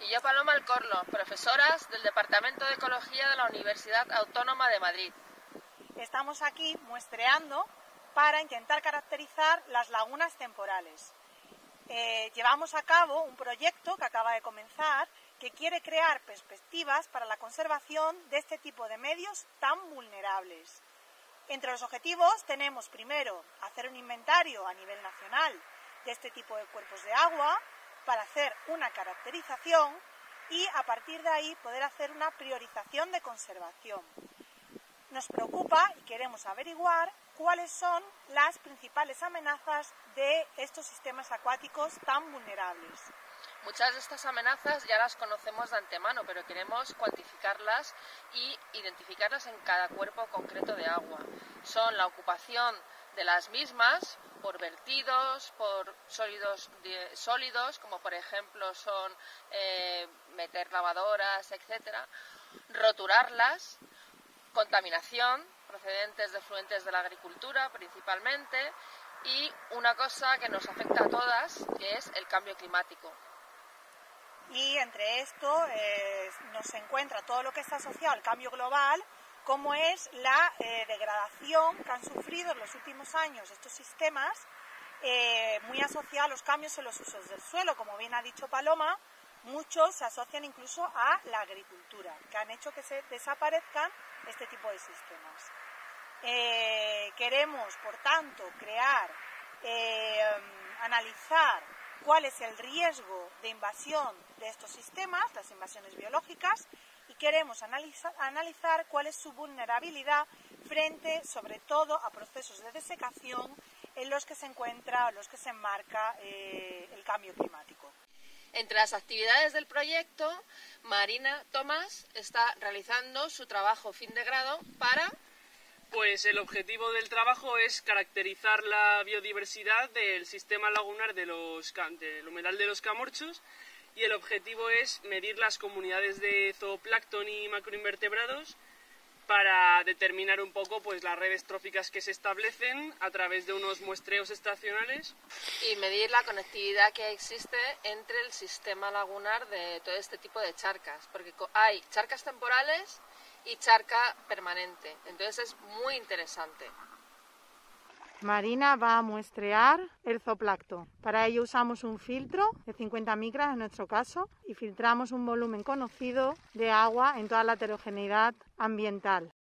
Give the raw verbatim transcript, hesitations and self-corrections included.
Y yo, Paloma Alcorlo, profesoras del Departamento de Ecología de la Universidad Autónoma de Madrid. Estamos aquí muestreando para intentar caracterizar las lagunas temporales. Eh, llevamos a cabo un proyecto que acaba de comenzar que quiere crear perspectivas para la conservación de este tipo de medios tan vulnerables. Entre los objetivos tenemos primero hacer un inventario a nivel nacional de este tipo de cuerpos de agua para hacer una caracterización y a partir de ahí poder hacer una priorización de conservación. Nos preocupa y queremos averiguar cuáles son las principales amenazas de estos sistemas acuáticos tan vulnerables. Muchas de estas amenazas ya las conocemos de antemano, pero queremos cuantificarlas y identificarlas en cada cuerpo concreto de agua. Son la ocupación de las mismas por vertidos, por sólidos, sólidos como por ejemplo son eh, meter lavadoras, etcétera, roturarlas, contaminación procedentes de efluentes de la agricultura principalmente y una cosa que nos afecta a todas, que es el cambio climático. Y entre esto eh, nos encuentra todo lo que está asociado al cambio global, como es la eh, degradación que han sufrido en los últimos años estos sistemas, eh, muy asociada a los cambios en los usos del suelo. Como bien ha dicho Paloma, muchos se asocian incluso a la agricultura, que han hecho que se desaparezcan este tipo de sistemas. Eh, queremos, por tanto, crear, eh, analizar cuál es el riesgo de invasión de estos sistemas, las invasiones biológicas, y queremos analizar, analizar cuál es su vulnerabilidad frente, sobre todo, a procesos de desecación en los que se encuentra o los que se enmarca eh, el cambio climático. Entre las actividades del proyecto, Marina Tomás está realizando su trabajo fin de grado para... Pues el objetivo del trabajo es caracterizar la biodiversidad del sistema lagunar de los, del humedal de los Camorchos, y el objetivo es medir las comunidades de zooplancton y macroinvertebrados para determinar un poco pues, las redes tróficas que se establecen a través de unos muestreos estacionales. Y medir la conectividad que existe entre el sistema lagunar de todo este tipo de charcas, porque hay charcas temporales y charca permanente, entonces es muy interesante. Marina va a muestrear el zooplancton. Para ello usamos un filtro de cincuenta micras en nuestro caso y filtramos un volumen conocido de agua en toda la heterogeneidad ambiental.